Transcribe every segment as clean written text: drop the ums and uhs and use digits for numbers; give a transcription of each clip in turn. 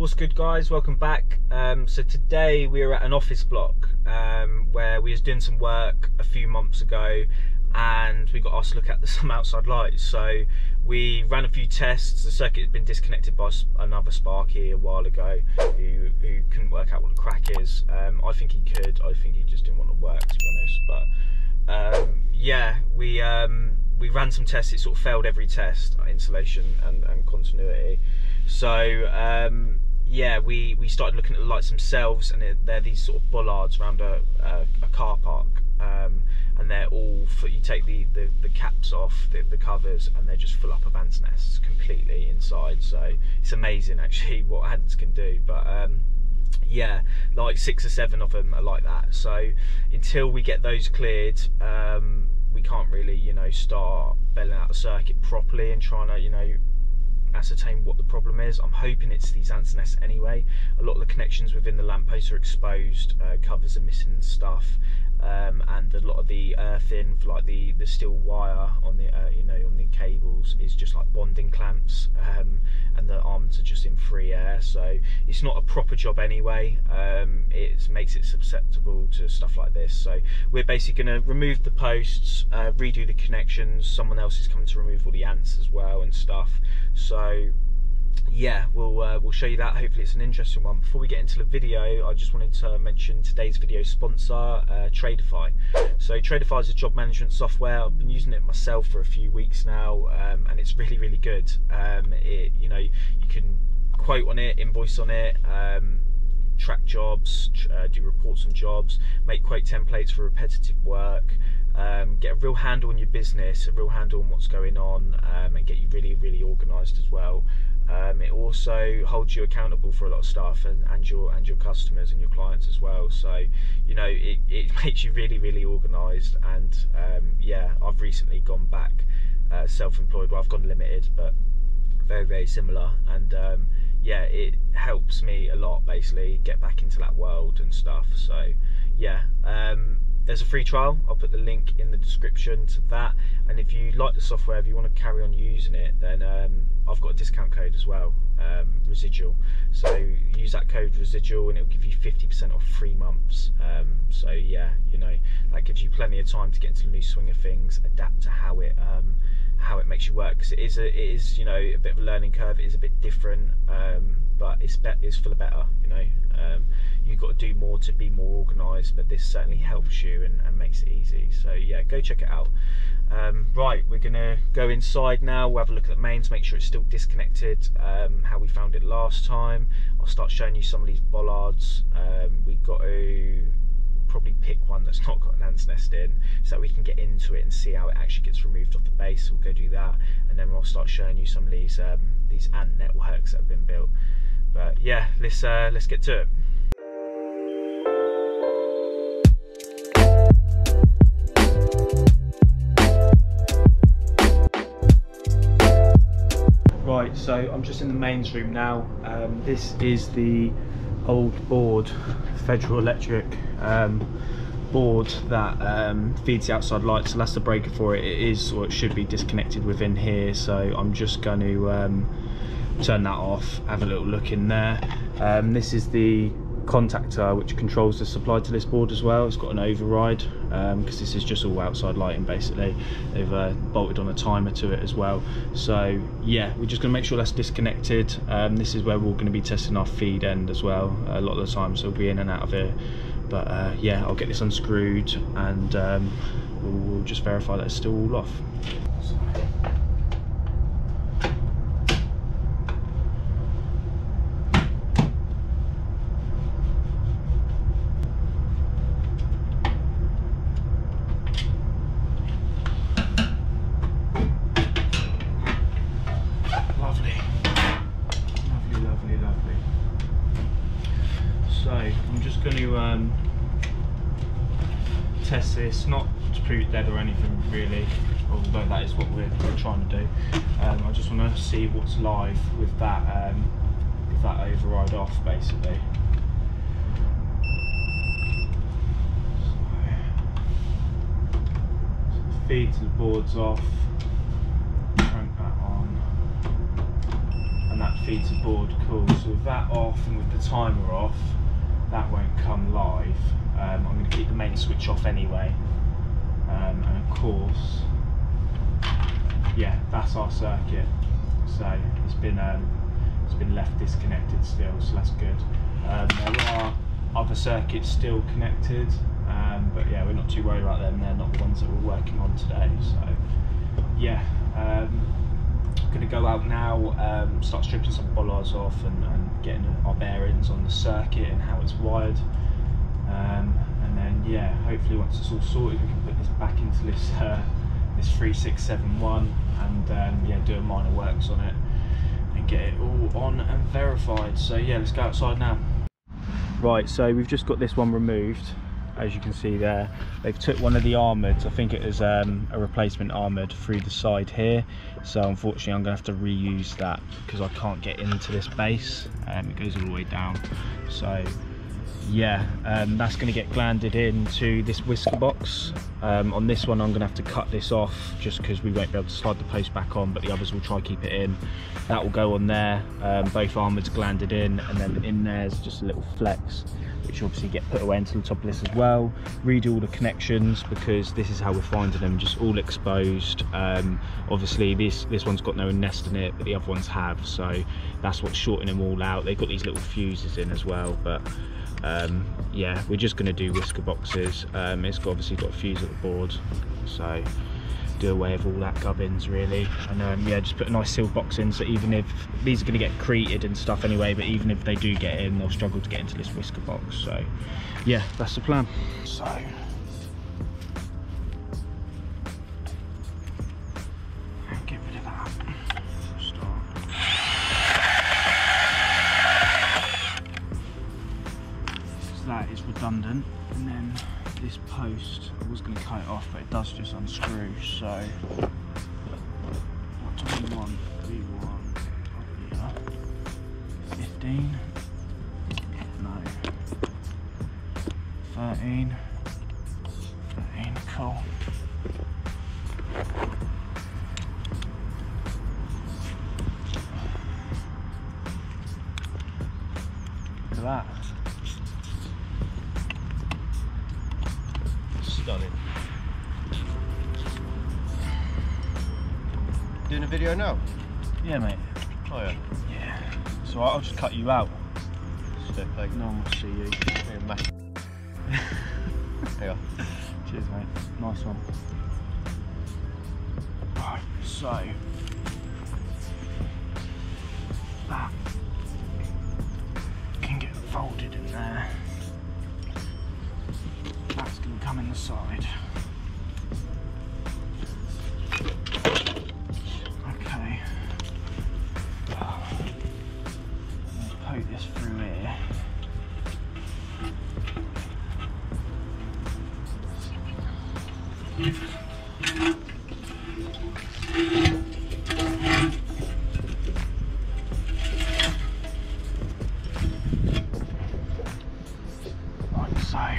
What's good, guys? Welcome back. So today we were at an office block where we was doing some work a few months ago, and we got asked to look at some outside lights. So we ran a few tests. The circuit had been disconnected by another sparky a while ago who couldn't work out what the crack is. I think he could. I think he just didn't want to work, to be honest. But yeah, we ran some tests. It sort of failed every test, insulation and continuity. So yeah, we started looking at the lights themselves, and they're these sort of bollards around a car park, and they're all for, you take the caps off the covers, and they're just full up of ants' nests completely inside. So it's amazing actually what ants can do. But yeah, like 6 or 7 of them are like that. So until we get those cleared, we can't really, you know, start belling out the circuit properly and trying to, you know, ascertain what the problem is. I'm hoping it's these ants' nests anyway. A lot of the connections within the lampposts are exposed, covers are missing and stuff, and a lot of the earthing, like the steel wire on the you know, on the cables, is just like bonding clamps, and the arms are just in free air, so it's not a proper job anyway. It makes it susceptible to stuff like this. So we're basically going to remove the posts, redo the connections. Someone else is coming to remove all the ants as well and stuff. So yeah, we'll show you that. Hopefully it's an interesting one. Before we get into the video, I just wanted to mention today's video sponsor, Tradify. So Tradify is a job management software. I've been using it myself for a few weeks now, and it's really good. It, you know, you can quote on it, invoice on it, track jobs, do reports on jobs, make quote templates for repetitive work, get a real handle on your business, a real handle on what's going on, and get you really organised as well. It also holds you accountable for a lot of stuff, and your customers and your clients as well. So, you know, it makes you really organised. And yeah, I've recently gone back self-employed. Well, I've gone limited, but very similar. And yeah, it helps me a lot, basically get back into that world and stuff. So yeah, there's a free trial. I'll put the link in the description to that, and if you like the software, if you want to carry on using it, then I've got a discount code as well, residual. So use that code residual and it'll give you 50% off 3 months. So yeah, you know, that gives you plenty of time to get into the new swing of things, adapt to how it makes you work, because it is, you know, a bit of a learning curve. It is a bit different, but it's for the better, you know. You've got to do more to be more organised, but this certainly helps you and makes it easy. So yeah, go check it out. Right, we're gonna go inside now. We'll have a look at the mains, make sure it's still disconnected, how we found it last time. I'll start showing you some of these bollards. We've got to probably pick one that's not got an ant's nest in, so that we can get into it and see how it actually gets removed off the base. We'll go do that, and then we'll start showing you some of these ant networks that have been built. But yeah, let's get to it. Right, so I'm just in the mains room now. This is the old board, Federal Electric board that feeds the outside lights. So that's the breaker for it. It is, or it should be, disconnected within here. So I'm just going to turn that off, have a little look in there. This is the contactor which controls the supply to this board as well. It's got an override, because this is just all outside lighting basically. They've bolted on a timer to it as well. So yeah, we're just going to make sure that's disconnected. This is where we're going to be testing our feed end as well a lot of the time, so we'll be in and out of here. But yeah, I'll get this unscrewed, and we'll just verify that it's still all off. Test this, not to prove it dead or anything really, although that is what we're trying to do. I just want to see what's live with that override off basically. So the feed to the board's off, crank that on, and and that feed to board cool. So with that off and with the timer off, that won't come live. I'm going to keep the main switch off anyway, and of course, yeah, that's our circuit. So it's been left disconnected still, so that's good. There are other circuits still connected, but yeah, we're not too worried about them. They're not the ones that we're working on today. So yeah, I'm going to go out now, start stripping some bollards off and getting our bearings on the circuit and how it's wired. And then yeah, hopefully once it's all sorted, we can put this back into this this 3671 and yeah, do a minor works on it and get it all on and verified. So yeah, let's go outside now. Right, so we've just got this one removed, as you can see there. They've took one of the armoured, I think it is a replacement armoured through the side here, so unfortunately I'm going to have to reuse that because I can't get into this base. It goes all the way down, so yeah, that's going to get glanded into this wiska box. On this one I'm going to have to cut this off just because we won't be able to slide the post back on, but the others will try to keep it in. That will go on there, both armoured's glanded in, and then in there's just a little flex which obviously get put away into the top of this as well. Read all the connections because this is how we're finding them, just all exposed. Obviously this one's got no nest in it, but the other ones have, so that's what's shorting them all out. They've got these little fuses in as well, but yeah, we're just going to do wiska boxes. It's obviously got a fuse at the board, so do away with all that gubbins really, and yeah, just put a nice sealed box in, so even if these are going to get created and stuff anyway, but even if they do get in, they'll struggle to get into this wiska box. So yeah, that's the plan. So get rid of that. So that is redundant, and then this post, I was going to cut it off, but it does just unscrew. So what do we want? We want 15, no, 13, 13, cool. Look at that. Doing a video now? Yeah, mate. Oh yeah. Yeah. So I'll just cut you out. Step like no one will see you. There you go. Cheers, mate. Nice one. Right, so that can get folded in there. That's going to come in the side. Okay. Poke this through here. Like so.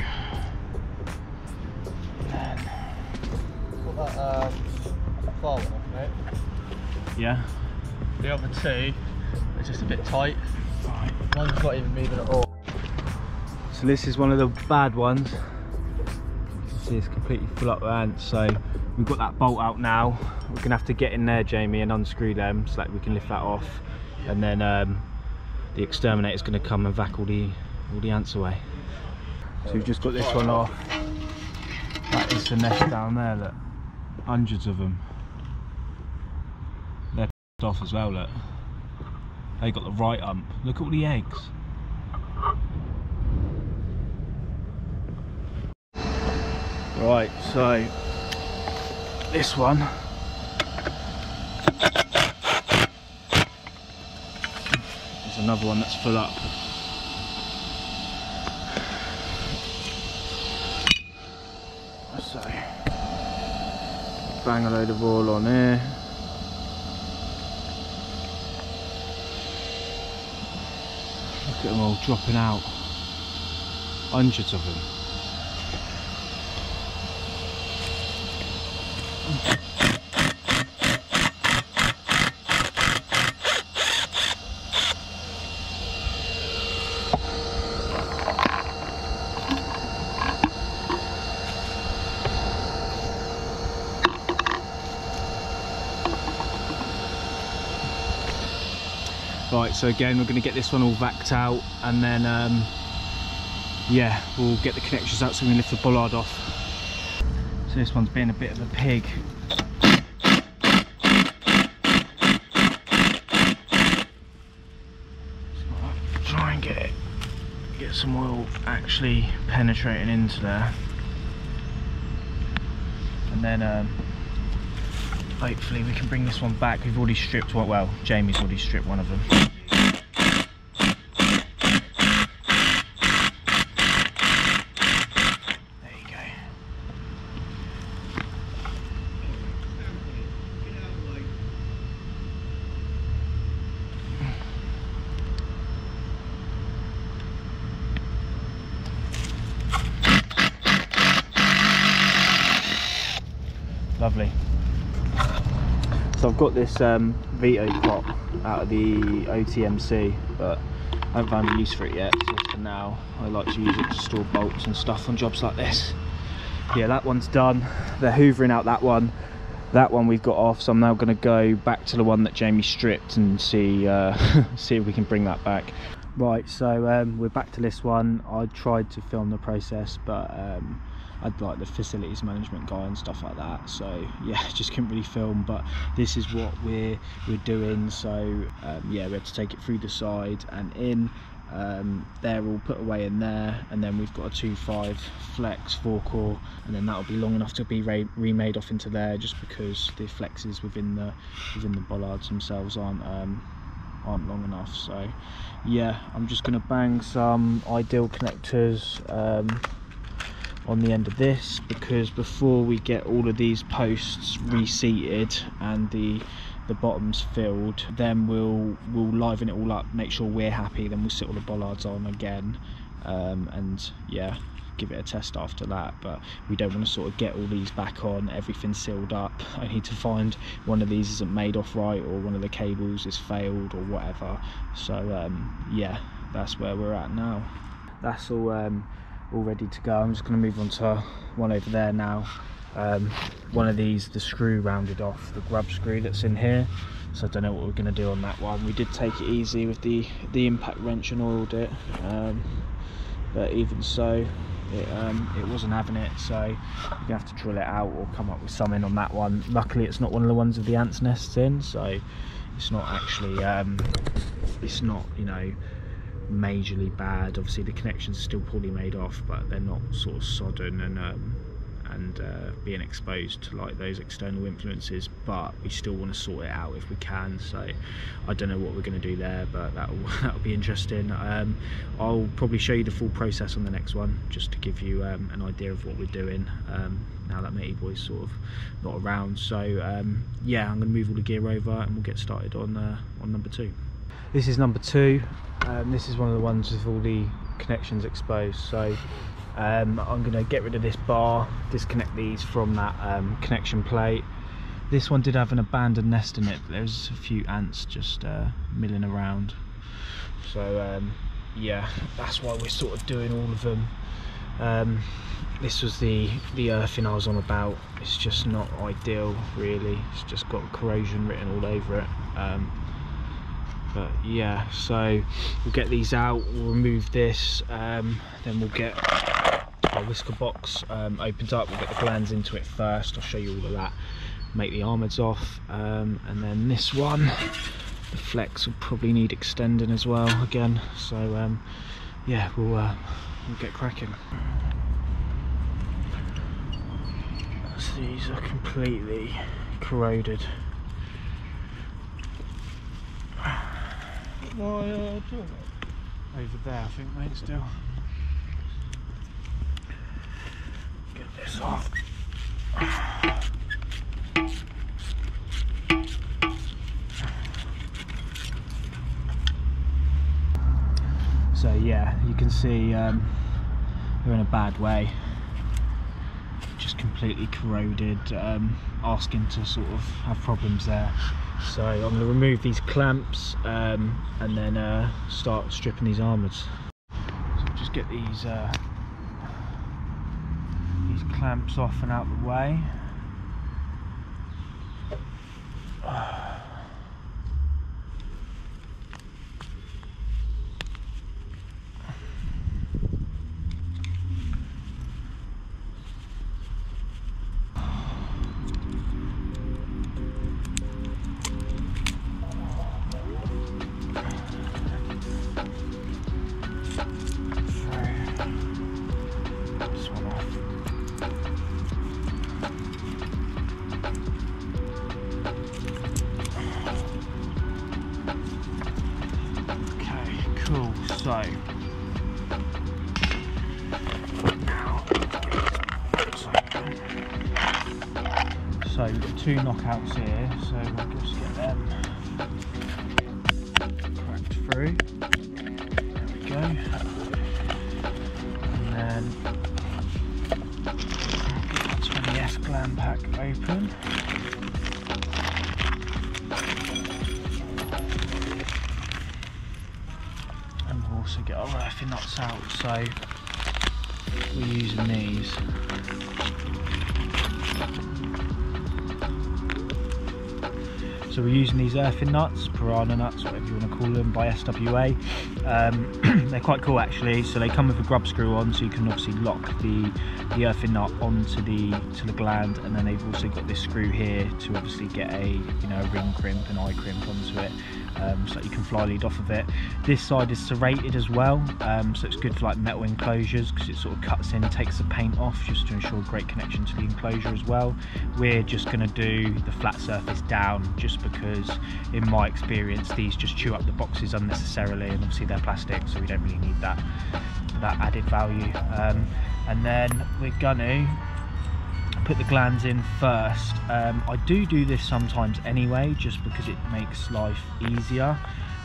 Far one off, mate. Yeah. The other two are just a bit tight. Right. One's not even moving at all. So this is one of the bad ones. You can see it's completely full up with ants. So we've got that bolt out now. We're going to have to get in there, Jamie, and unscrew them so that we can lift that off. And then the exterminator's going to come and vac all the ants away. So we've just got this one off. That is the nest down there, look. Hundreds of them. They're pissed off as well, look. They got the right hump. Look at all the eggs. Right, so this one, there's another one that's full up. Bang a load of oil on here. Look at them all dropping out. Hundreds of them. Right, so again, we're going to get this one all vacked out, and then yeah, we'll get the connections out so we can lift the bollard off. So this one's being a bit of a pig. Try and get some oil actually penetrating into there, and then hopefully we can bring this one back. We've already stripped one, well, Jamie's already stripped one of them. There you go. Lovely. So I've got this Vito prop out of the OTMC, but I haven't found a use for it yet. So for now, I like to use it to store bolts and stuff on jobs like this. Yeah, that one's done. They're hoovering out that one. That one we've got off, so I'm now going to go back to the one that Jamie stripped and see see if we can bring that back. Right, so we're back to this one. I tried to film the process, but I'd like the facilities management guy and stuff like that, so yeah, just couldn't really film. But this is what we're doing. So yeah, we have to take it through the side and in. They're all put away in there, and then we've got a 2.5 flex 4-core, and then that'll be long enough to be remade off into there, just because the flexes within the bollards themselves aren't long enough. So yeah, I'm just gonna bang some ideal connectors on the end of this, because before we get all of these posts reseated and the bottoms filled, then we'll liven it all up, make sure we're happy, then we'll sit all the bollards on again, and yeah, give it a test after that. But we don't want to sort of get all these back on, everything's sealed up, I need to find one of these isn't made off right, or one of the cables is failed or whatever. So yeah, that's where we're at now. That's all ready to go. I'm just going to move on to one over there now. One of these, the screw rounded off, the grub screw that's in here, so I don't know what we're going to do on that one. We did take it easy with the impact wrench and oiled it, but even so, it wasn't having it, so you're gonna have to drill it out or come up with something on that one. Luckily it's not one of the ones with the ants' nests in, so it's not actually it's not, you know, majorly bad. Obviously the connections are still poorly made off, but they're not sort of sodden and being exposed to like those external influences, but we still want to sort it out if we can. So I don't know what we're going to do there, but that'll be interesting. I'll probably show you the full process on the next one, just to give you an idea of what we're doing now that Matey Boy's sort of not around. So yeah, I'm going to move all the gear over and we'll get started on number two. This is number two. This is one of the ones with all the connections exposed, so I'm going to get rid of this bar, disconnect these from that connection plate. This one did have an abandoned nest in it, but there's a few ants just milling around, so yeah, that's why we're sort of doing all of them. This was the earthing I was on about. It's just not ideal really, it's just got corrosion written all over it. But yeah, so we'll get these out, we'll remove this, then we'll get our whisker box opened up, we'll get the glands into it first, I'll show you all of that, make the armoured off, and then this one, the flex will probably need extending as well again, so yeah, we'll get cracking. So these are completely corroded. Over there, I think, mate, still. Get this off. So yeah, you can see they're in a bad way. Just completely corroded, asking to sort of have problems there. So I'm going to remove these clamps and then start stripping these armours. So just get these clamps off and out of the way. So we've got two knockouts here, so we'll just get them cracked through. There we go. And then that's when the F glam pack open. And we'll also get our earthy nuts out, so we're using these. So we're using these earthin nuts, piranha nuts, whatever you want to call them, by SWA. They're quite cool actually. So they come with a grub screw on, so you can obviously lock the earthin nut onto the gland, and then they've also got this screw here to obviously get a a ring crimp and eye crimp onto it, so that you can fly lead off of it. This side is serrated as well, so it's good for like metal enclosures because it sort of cuts in, takes the paint off, just to ensure great connection to the enclosure as well. We're just going to do the flat surface down, just because in my experience these just chew up the boxes unnecessarily, and obviously they're plastic, so we don't really need that added value. And then we're gonna put the glands in first. I do this sometimes anyway, just because it makes life easier,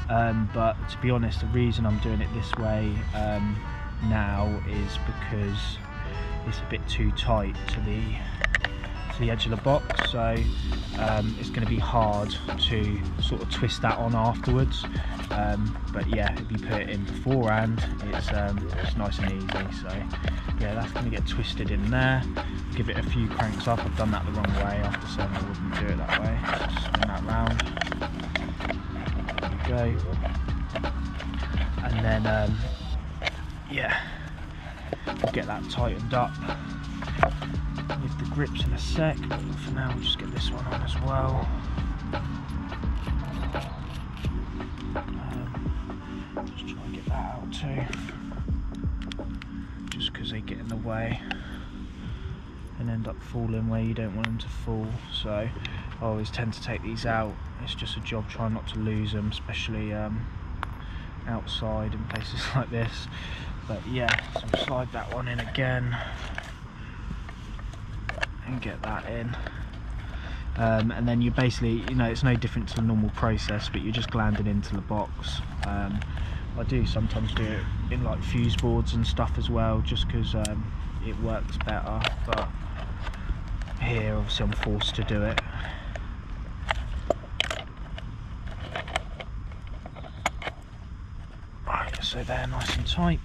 but to be honest, the reason I'm doing it this way now is because it's a bit too tight to the edge of the box, so it's going to be hard to sort of twist that on afterwards. But yeah, if you put it in beforehand, it's nice and easy. So yeah, that's going to get twisted in there. Give it a few cranks up. I've done that the wrong way. After saying I wouldn't do it that way, just spin that round. There we go. And then yeah, we'll get that tightened up with the grips in a sec, but for now we'll just get this one on as well. Just try and get that out too, just because they get in the way and end up falling where you don't want them to fall. So I always tend to take these out. It's just a job trying not to lose them, especially outside in places like this. But yeah, so we'll slide that one in again and get that in, and then you basically, it's no different to the normal process, but you're just glanding into the box. I do sometimes do it in like fuse boards and stuff as well, just because it works better, but here obviously I'm forced to do it. Right, so they're nice and tight,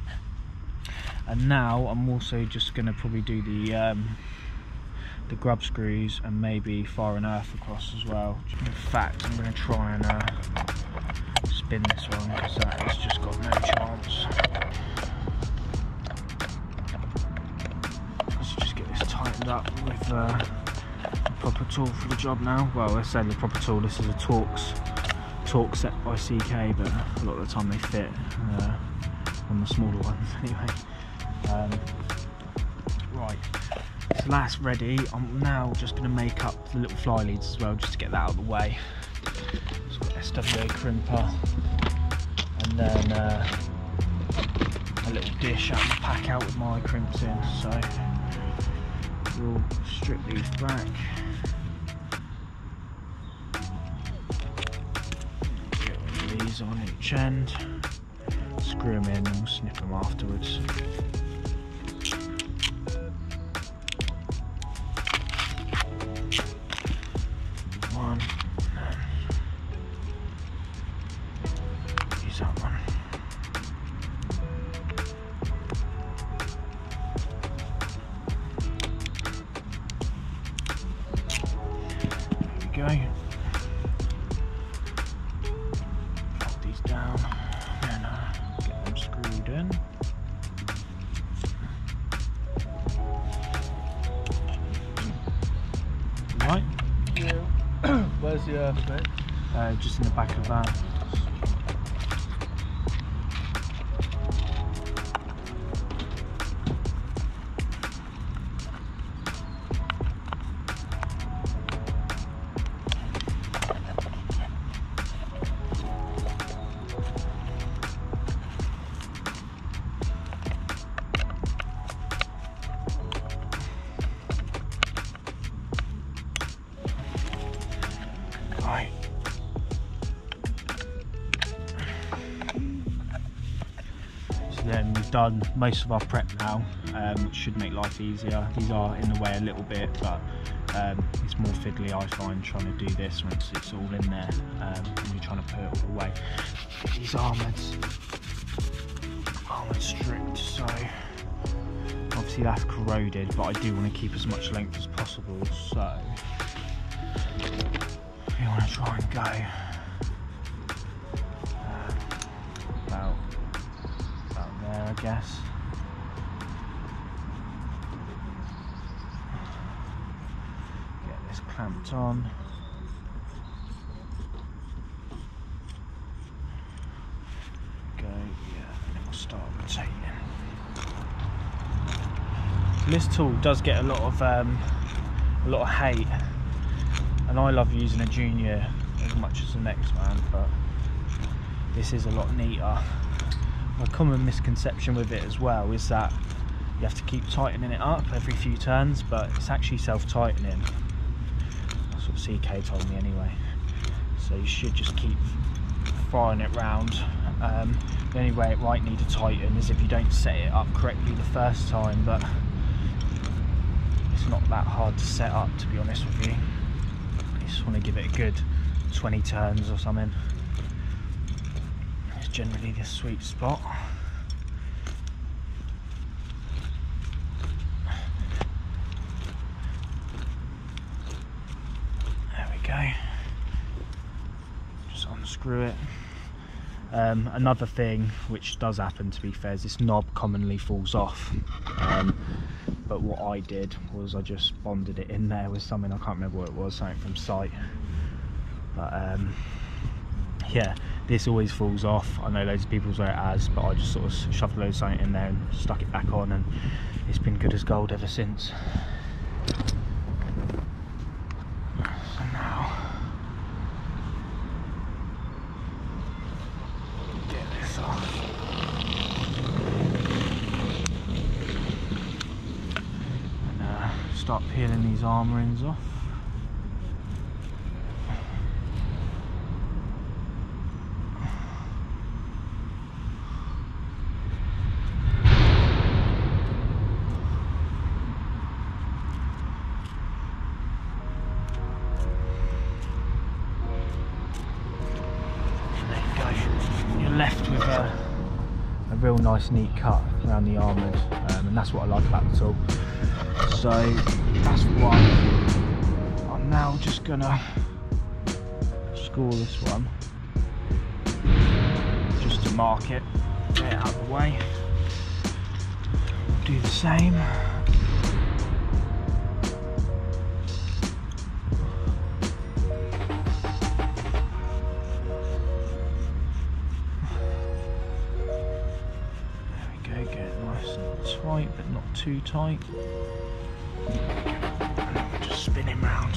and now I'm also just going to probably do the grub screws and maybe fire and earth across as well. In fact, I'm going to try and spin this one, because that has just got no chance. Let's just get this tightened up with a proper tool for the job now. Well, I say the proper tool, this is a Torx set by CK, but a lot of the time they fit on the smaller ones anyway. Right. So that's ready. I'm now just going to make up the little fly leads as well, just to get that out of the way. So I've got SWA crimper, and then a little dish I can pack out with my crimps in. So we'll strip these back. Get these on each end, screw them in, and we'll snip them afterwards. Put these down and get them screwed in. Right? Yeah. Where's the earth, mate? Just in the back of that. then we've done most of our prep now, which should make life easier. These are in the way a little bit, but it's more fiddly, I find, trying to do this once it's all in there and you're trying to put it all away. These armoured strips, so obviously that's corroded, but I do want to keep as much length as possible, so we want to try and go there, I guess. Get this clamped on. Go, yeah, and then we'll start rotating. So this tool does get a lot of hate, and I love using a junior as much as the next man, but this is a lot neater. A common misconception with it as well is that you have to keep tightening it up every few turns, but it's actually self-tightening. That's what CK told me anyway. So you should just keep firing it round. The only way it might need to tighten is if you don't set it up correctly the first time, but it's not that hard to set up, to be honest with you. You just want to give it a good 20 turns or something. Generally the sweet spot. There we go. Just unscrew it. Another thing which does happen, to be fair, is this knob commonly falls off. But what I did was I just bonded it in there with something, I can't remember what it was, something from sight. But yeah, this always falls off. I know loads of people say it has, but I just sort of shoved loads of something in there and stuck it back on, and it's been good as gold ever since. So now, get this off. And start peeling these arm rings off. Real nice neat cut around the armoured, and that's what I like about the tool. So that's one. I'm now just gonna score this one just to mark it, get it out of the way. Do the same. Tight, but not too tight. And then we'll just spin him round.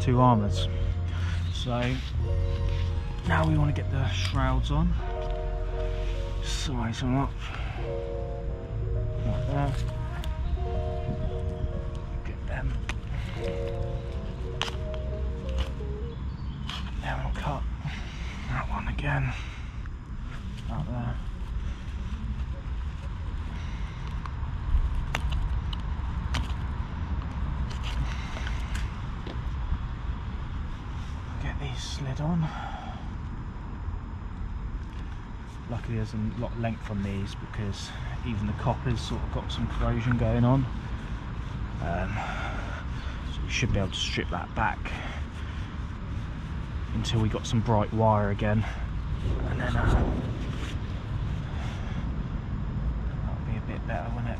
Two armours. So now we want to get the shrouds on. Size them up like that. Get them. Then we'll cut that one again out there. slid on. Luckily there's a lot of length on these because even the copper's sort of got some corrosion going on. So we should be able to strip that back until we got some bright wire again, and then that'll be a bit better, won't it?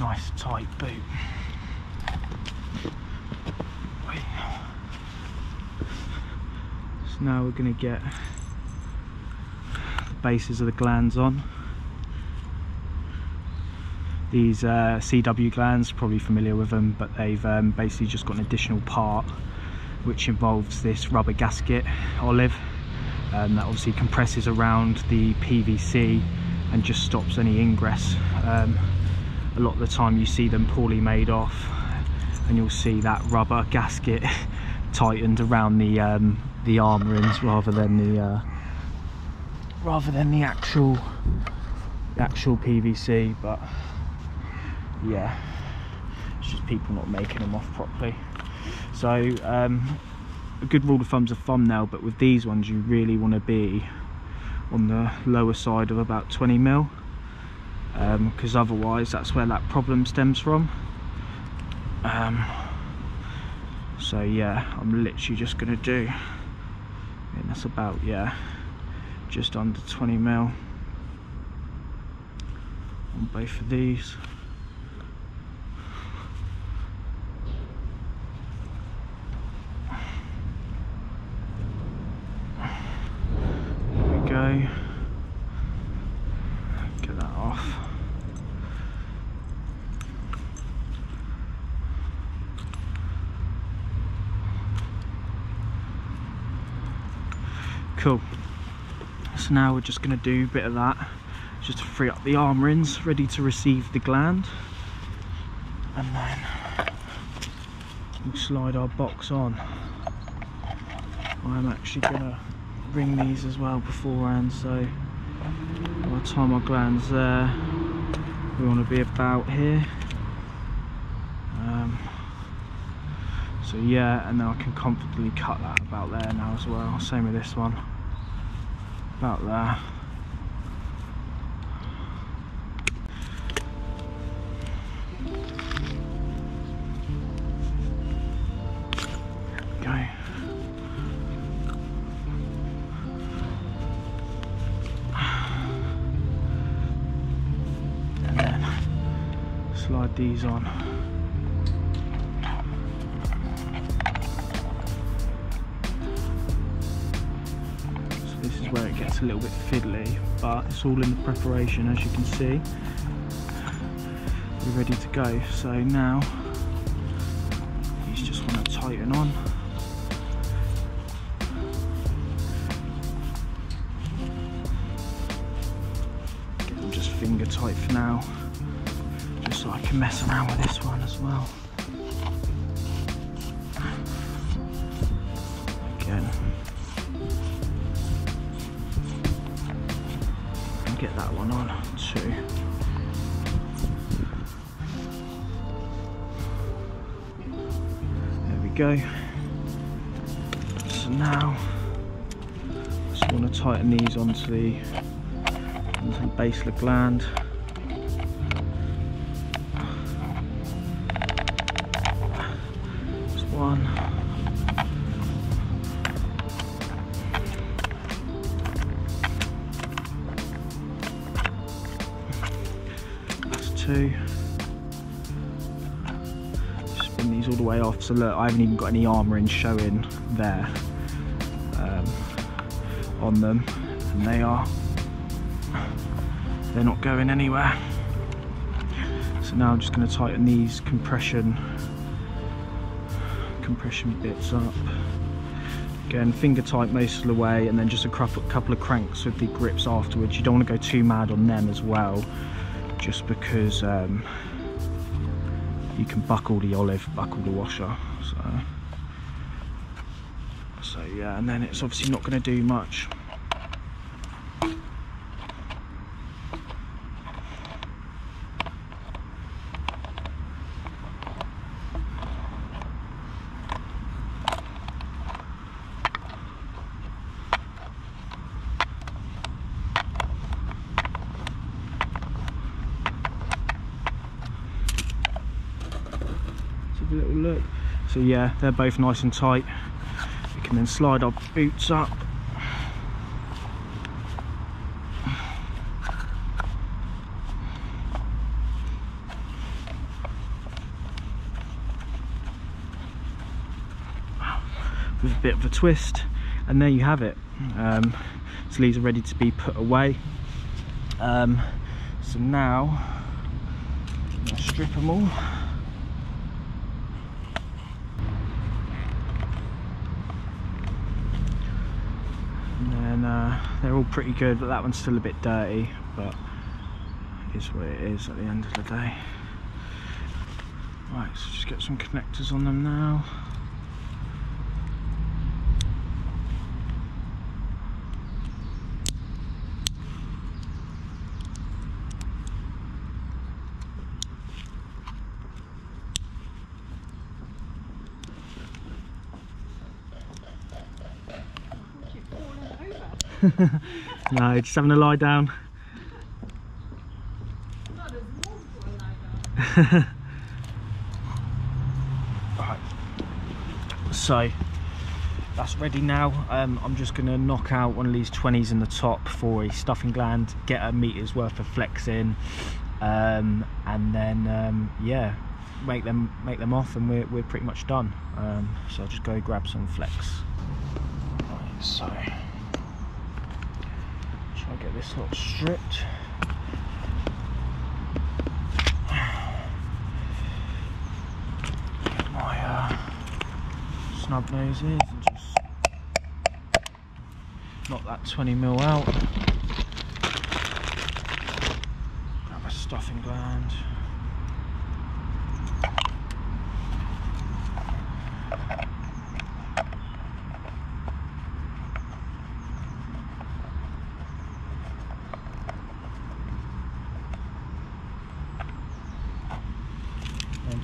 Nice tight boot. So now we're going to get the bases of the glands on. These CW glands, probably familiar with them, but they've basically just got an additional part which involves this rubber gasket olive, that obviously compresses around the PVC and just stops any ingress. A lot of the time you see them poorly made off and you'll see that rubber gasket tightened around the arm rings rather than the actual PVC. But yeah, it's just people not making them off properly. So a good rule of thumb's a thumbnail, but with these ones you really want to be on the lower side of about 20 mil, because otherwise that's where that problem stems from. So yeah, I'm literally just gonna do, and that's about, yeah, just under 20 mil on both of these. There we go. Get that off. Cool, so now we're just going to do a bit of that just to free up the arm rings ready to receive the gland, and then we'll slide our box on. I'm actually going to ring these as well beforehand, so by the time our gland's there we want to be about here. So yeah, and then I can confidently cut that about there now as well, same with this one, about there. Okay. And then slide these on. So this is where it gets a little bit fiddly, but it's all in the preparation, as you can see. We're ready to go. So now you just want to tighten on. Finger tight for now, just so I can mess around with this one as well. Again, and get that one on too. There we go. So now, just want to tighten these onto the base of the gland. There's one. That's two. Spin these all the way off. So look, I haven't even got any arm rings showing there on them, and they're not going anywhere. So now I'm just going to tighten these compression bits up. Again, finger tight most of the way, and then just a couple of cranks with the grips afterwards. You don't want to go too mad on them as well, just because you can buckle the olive, buckle the washer. So yeah, and then it's obviously not going to do much. Little look. So yeah, they're both nice and tight. We can then slide our boots up. With a bit of a twist, and there you have it. So these are ready to be put away. So now I'm gonna strip them all. They're all pretty good, but that one's still a bit dirty, but it is what it is at the end of the day. Right, so just get some connectors on them now. No, just having a lie down. Not as warm for a lie down. Right. So that's ready now. I'm just going to knock out one of these 20s in the top for a stuffing gland, get a meter's worth of flex in, and then yeah, make them off, and we're pretty much done. So I'll just go grab some flex. Right, so I'll get this lot stripped. Get my snub noses and just knock that 20mm out. Grab a stuffing gland.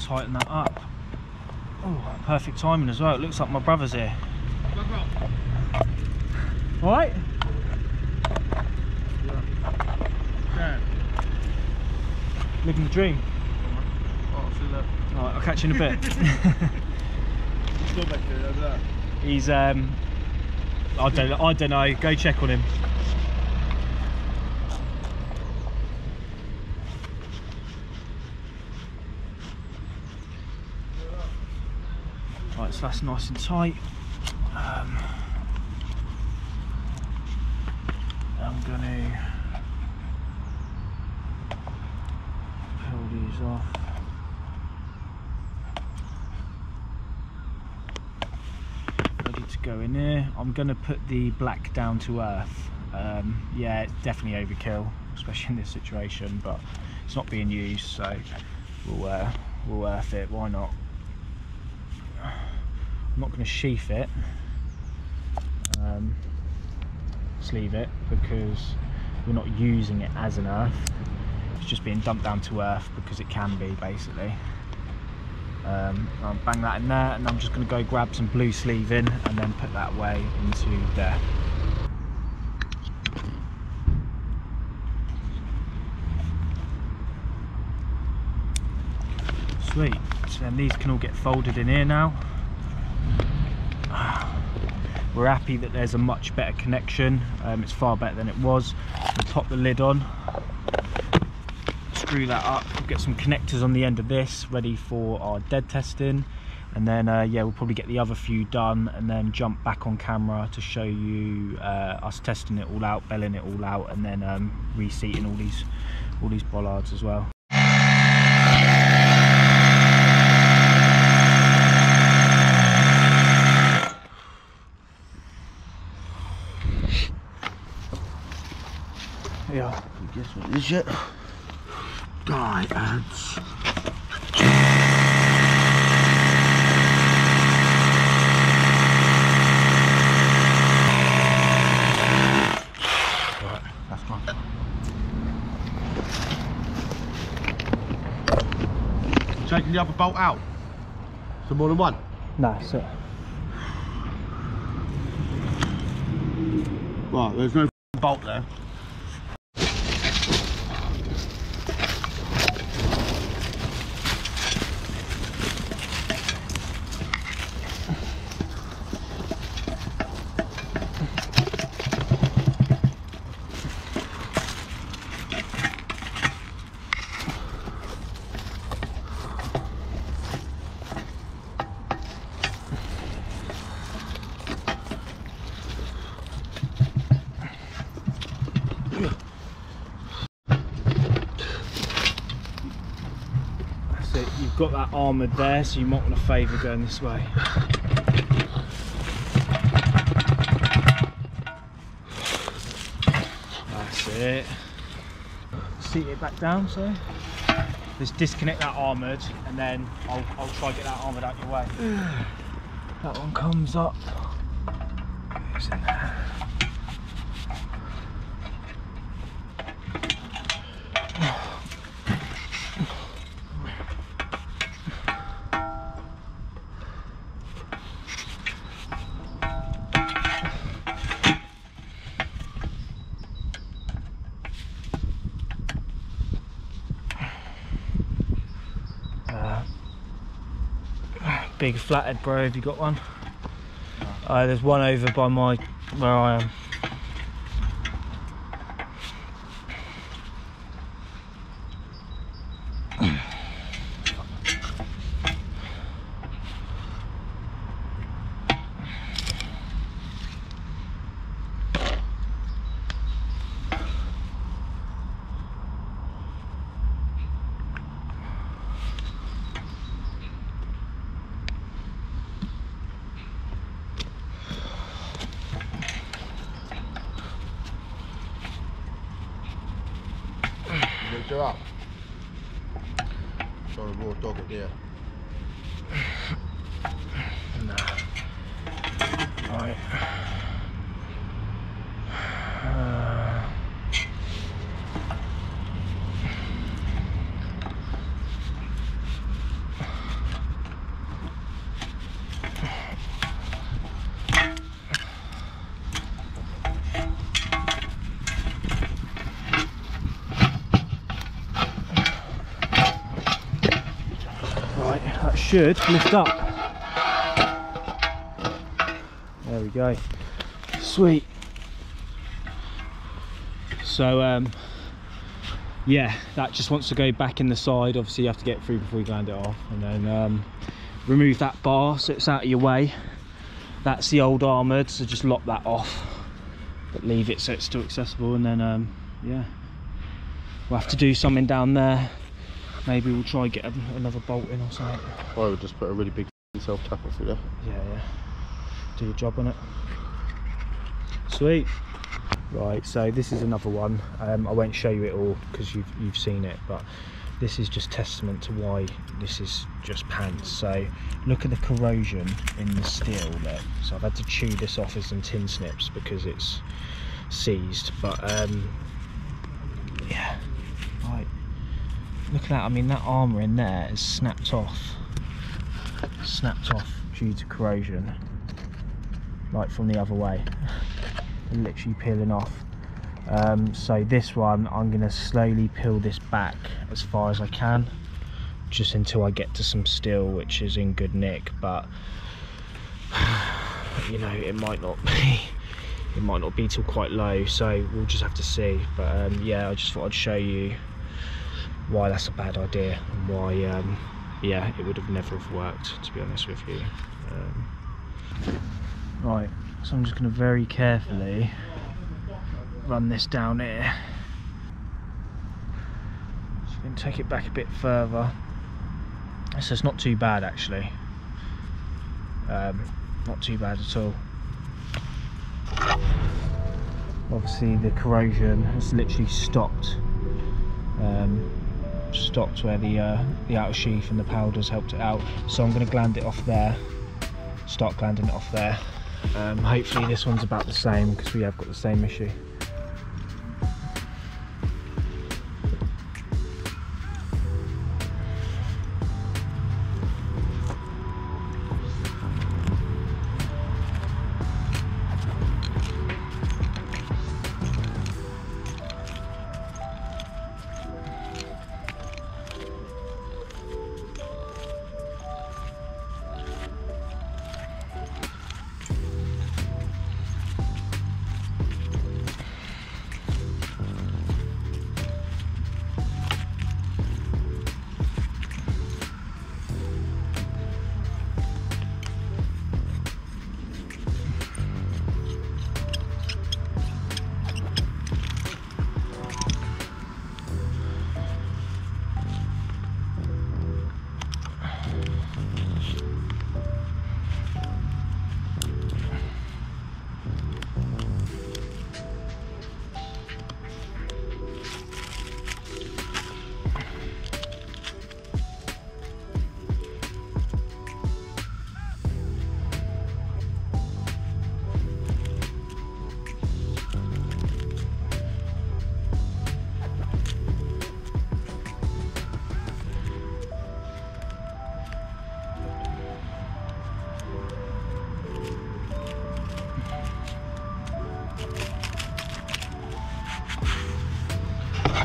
Tighten that up. Oh, perfect timing as well. It looks like my brother's here. All right. Yeah. Living the dream. Oh, see you later. All right, I'll catch you in a bit. He's still back there, over there. He's I don't know. Go check on him. So that's nice and tight. I'm going to peel these off. Ready to go in here. I'm going to put the black down to earth. Yeah, it's definitely overkill, especially in this situation, but it's not being used, so we'll earth it. Why not? I'm not going to sheath it, just leave it, because we're not using it as an earth. It's just being dumped down to earth because it can be, basically. I'll bang that in there, and I'm just going to go grab some blue sleeve in and then put that away into there. Sweet. So then these can all get folded in here now. We're happy that there's a much better connection. It's far better than it was. We'll pop the lid on, screw that up, we'll get some connectors on the end of this ready for our dead testing, and then yeah, we'll probably get the other few done and then jump back on camera to show you us testing it all out, belling it all out, and then reseating all these bollards as well. what is it? Diodes. Right, that's gone. Taking the other bolt out. So more than one? No, that's it. Right, there's no bolt there. Got that armoured there, so you might want to favour going this way. That's it. Seat it back down, so just disconnect that armoured, and then I'll try to get that armoured out your way. That one comes up. It's in there. Big flathead, bro. Have you got one? No. There's one over by my where I am. You're up. It's on a raw dog up there. Nah. Right. Should lift up. There we go. Sweet. So yeah, that just wants to go back in the side. Obviously you have to get through before you land it off, and then remove that bar so it's out of your way. That's the old armoured, so just lock that off but leave it so it's still accessible. And then yeah, we'll have to do something down there. Maybe we'll try and get another bolt in or something. Or I would just put a really big self-tapper through there. Yeah, yeah. Do your job on it. Sweet. Right, so this is another one. I won't show you it all because you've seen it, but this is just testament to why this is just pants. So look at the corrosion in the steel there. So I've had to chew this off as some tin snips because it's seized. But yeah. Right. Look at that, I mean that armour in there is snapped off due to corrosion, like from the other way, literally peeling off. So this one, I'm going to slowly peel this back as far as I can, just until I get to some steel which is in good nick, but you know, it might not be till quite low, so we'll just have to see. But yeah, I just thought I'd show you why that's a bad idea and why yeah, it would have never have worked, to be honest with you. Right, so I'm just going to very carefully run this down here. Just going to take it back a bit further, so it's not too bad actually, not too bad at all. Obviously the corrosion has literally stopped stopped where the outer sheath and the powders helped it out. So I'm going to gland it off there, start glanding it off there. Hopefully this one's about the same because we have got the same issue.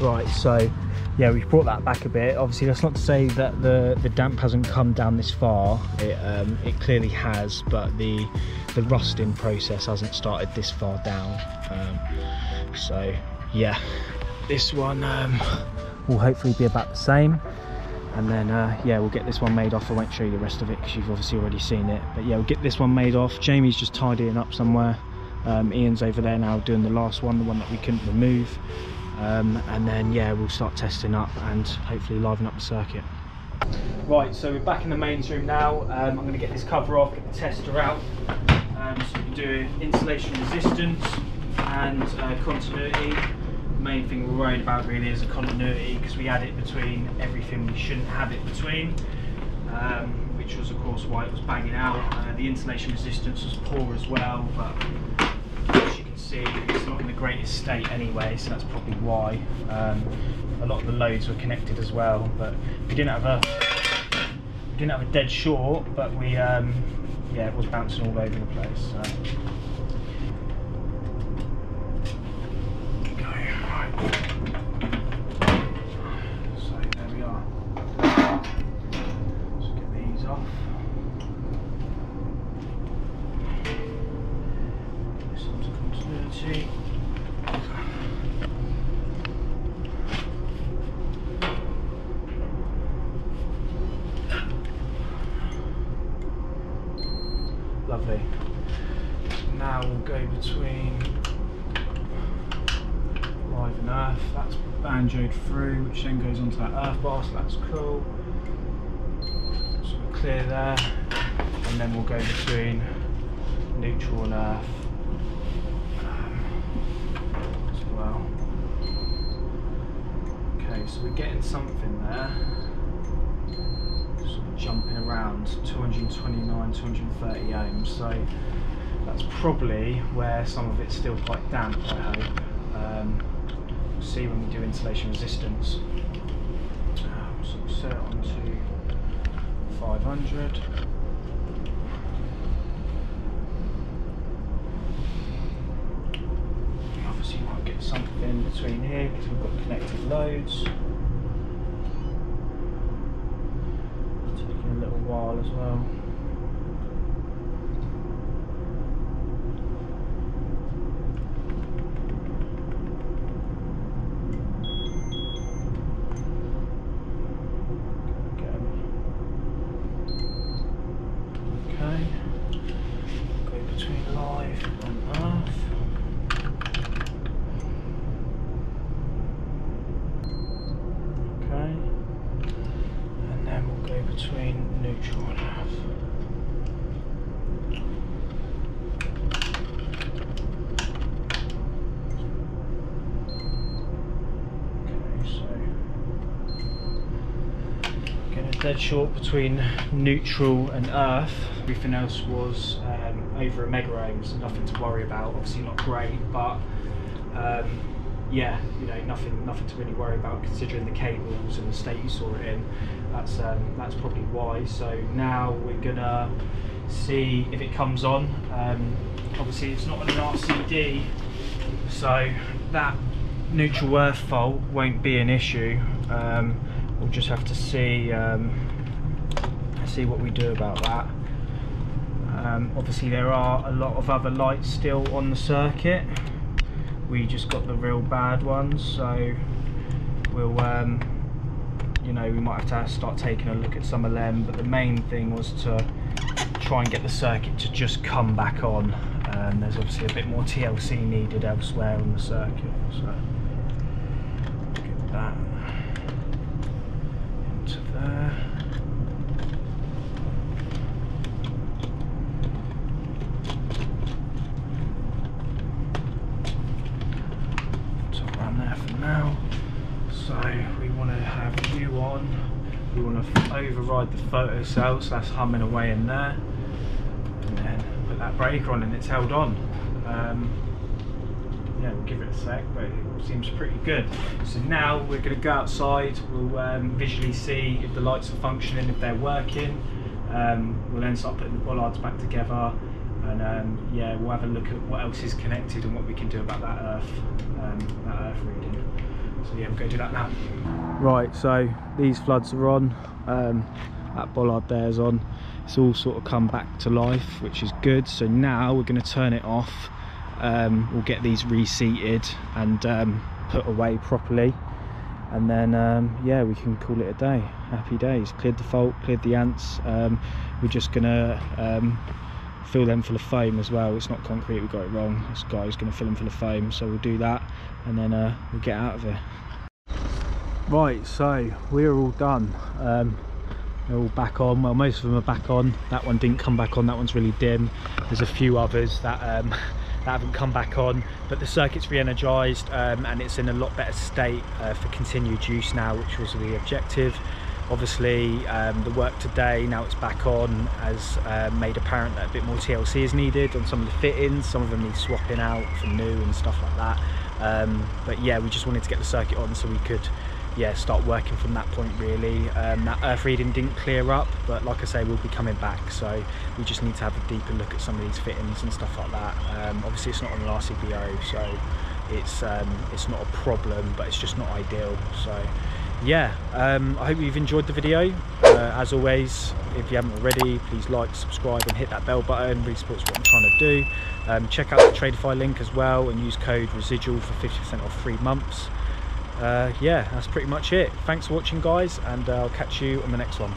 Right, so yeah, we've brought that back a bit. Obviously that's not to say that the damp hasn't come down this far. It clearly has, but the rusting process hasn't started this far down. So yeah, this one will hopefully be about the same, and then yeah, we'll get this one made off. I won't show you the rest of it because you've obviously already seen it, but yeah, we'll get this one made off. Jamie's just tidying up somewhere. Ian's over there now doing the last one, the one that we couldn't remove. And then yeah, we'll start testing up and hopefully liven up the circuit. Right, so we're back in the mains room now. I'm going to get this cover off, get the tester out. So we're doing insulation resistance and continuity. The main thing we're worried about really is the continuity, because we had it between everything we shouldn't have it between, which was of course why it was banging out. The insulation resistance was poor as well, but it's not in the greatest state anyway, so that's probably why. A lot of the loads were connected as well, but we didn't have a dead short, but we yeah, it was bouncing all over the place. So. Okay, right. So there we are. Let's get these off. Continuity. Lovely. Now we'll go between live and earth. That's banjoed through, which then goes onto that earth bar, so that's cool. So we'll clear there, and then we'll go between neutral and earth. So we're getting something there, sort of jumping around 229, 230 ohms, so that's probably where some of it's still quite damp, I hope. We'll see when we do insulation resistance. So we'll set it on to 500. Obviously you might get something between here because we've got connected loads. It's taking a little while as well. So dead short between neutral and earth. Everything else was over a mega ohm, so nothing to worry about. Obviously not great, but yeah, you know, nothing to really worry about considering the cables and the state you saw it in. That's probably why. So now we're gonna see if it comes on. Obviously it's not on an RCD, so that neutral earth fault won't be an issue. We'll just have to see see what we do about that. Obviously there are a lot of other lights still on the circuit. We just got the real bad ones, so we'll you know, we might have to start taking a look at some of them, but the main thing was to try and get the circuit to just come back on. There's obviously a bit more TLC needed elsewhere on the circuit, so get that into there. Top around there for now. So we want to have you on. We want to override the photo cell, so that's humming away in there. And then put that breaker on, and it's held on. Yeah, we'll give it a sec, but it seems pretty good. So now we're going to go outside. We'll visually see if the lights are functioning, if they're working. We'll then start putting the bollards back together, and yeah, we'll have a look at what else is connected and what we can do about that earth reading. So yeah, we'll go do that now. Right, so these floods are on. That bollard there's on. It's all sort of come back to life, which is good. So now we're going to turn it off. We'll get these reseated and put away properly, and then yeah, we can call it a day. Happy days. Cleared the fault, cleared the ants. We're just gonna fill them full of foam as well. It's not concrete, we got it wrong. This guy's gonna fill them full of foam, so we'll do that, and then we'll get out of here. Right, so we're all done. They're all back on. Well, most of them are back on. That one didn't come back on, that one's really dim. There's a few others that that haven't come back on, but the circuit's re-energized, and it's in a lot better state for continued use now, which was the objective. Obviously the work today, now it's back on, has made apparent that a bit more TLC is needed on some of the fittings. Some of them need swapping out for new and stuff like that, but yeah, we just wanted to get the circuit on so we could, yeah, start working from that point really. That earth reading didn't clear up, but like I say, we'll be coming back, so we just need to have a deeper look at some of these fittings and stuff like that. Obviously it's not on an RCBO, so it's not a problem, but it's just not ideal. So yeah, I hope you've enjoyed the video. As always, if you haven't already, please like, subscribe and hit that bell button. Really supports what I'm trying to do. Check out the Tradify link as well and use code residual for 50% off 3 months. Yeah, that's pretty much it. Thanks for watching guys, and I'll catch you on the next one.